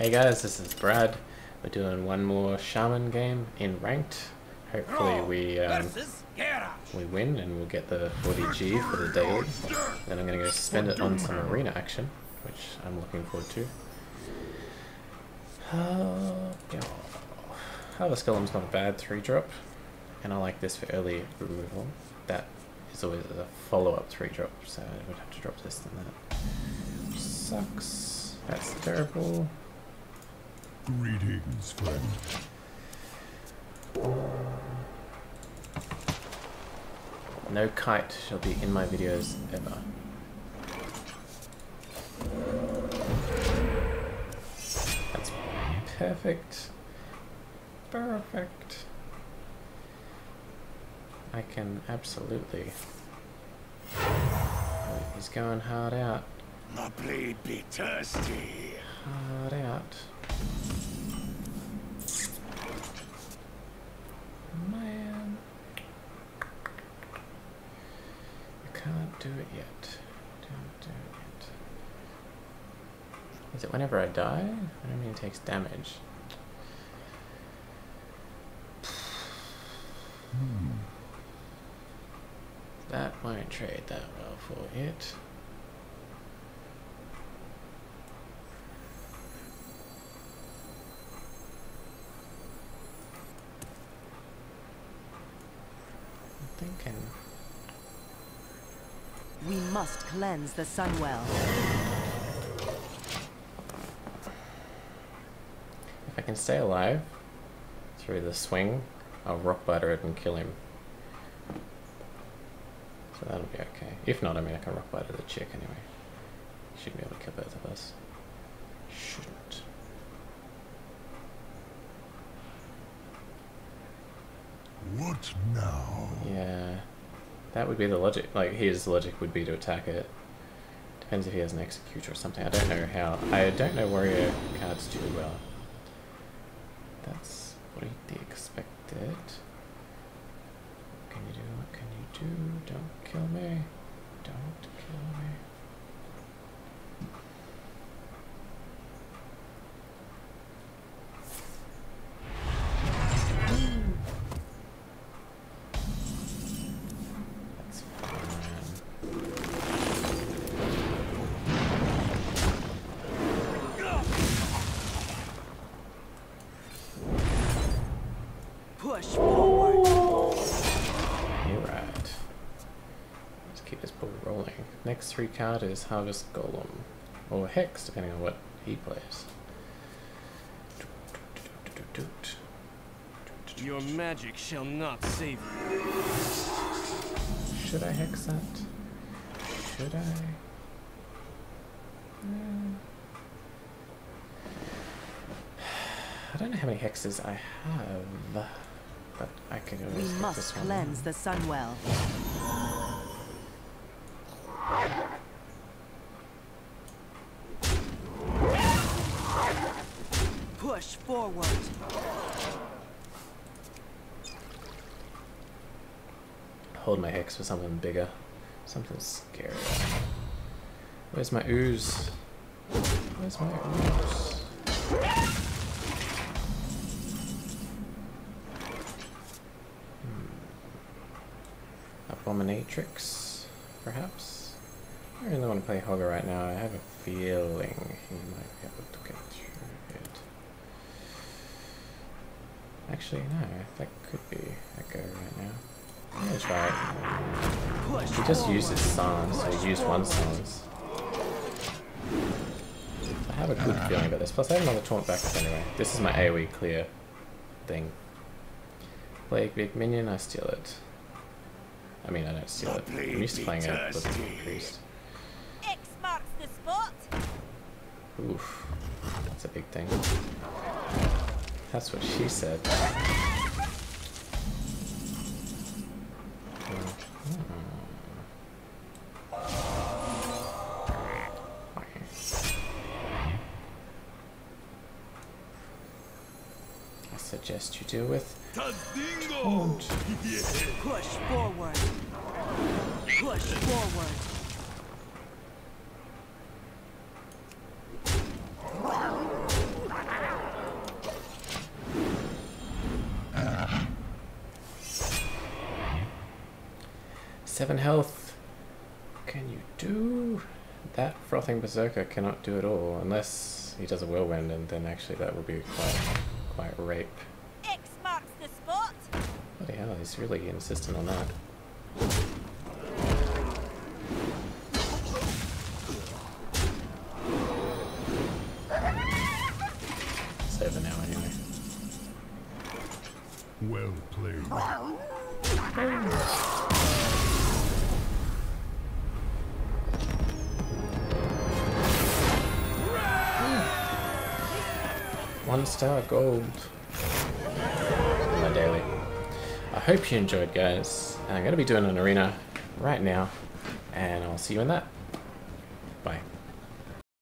Hey guys, this is Brad. We're doing one more Shaman game in ranked. Hopefully we win and we'll get the 40G for the daily. Then I'm going to go spend it on some arena action, which I'm looking forward to. Harvest Golem's not a bad 3-drop, and I like this for early removal. That is always a follow-up 3-drop, so I would have to drop this and that. Sucks. That's terrible. Greetings, friend. No kite shall be in my videos ever. That's perfect. Perfect. I can absolutely. Oh, he's going hard out. My blade be thirsty. Hard out. Man, I can't do it yet. Don't do it yet. Is it whenever I die? I don't mean it takes damage. That won't trade that well for it. Thinking. We must cleanse the Sunwell. If I can stay alive through the swing, I'll rock-biter it and kill him. So that'll be okay. If not, I mean, I can rock-biter the chick anyway. Should be able to kill both of us. Shouldn't. What now? Yeah, that would be the logic. Like, his logic would be to attack it. Depends if he has an executor or something. I don't know how. I don't know Warrior cards too well. That's what he expected. What can you do? What can you do? Don't kill me. Don't kill me. Next 3 card is Harvest Golem, or Hex, depending on what he plays. Your magic shall not save you. Should I hex that? Should I? No. I don't know how many hexes I have, but I can always hex this one. We must cleanse the Sunwell. Push forward. Hold my hex for something bigger. Something scary. Where's my ooze? Where's my ooze? Abominatrix, perhaps? I don't really want to play Hogger right now. I have a feeling he might be able to get through it. Actually, no, that could be a go right now. I'm gonna try it. He just uses songs, so he used one songs. I have a good feeling about this. Plus, I have another taunt backup anyway. This is my AoE clear thing. Play a big minion, I steal it. I mean, I don't steal it. I'm used to playing it, but it's increased. X marks the spot. Oof, that's a big thing. That's what she said. I suggest you deal with taunt. Push forward. Push forward. 7 health. Can you do that? Frothing Berserker cannot do it all unless he does a whirlwind, and then actually that would be quite rape. X marks the spot. Bloody hell, he's really insistent on that. It's over now anyway. Well played. Oh. One star gold. My daily. I hope you enjoyed, guys. I'm going to be doing an arena right now, and I'll see you in that.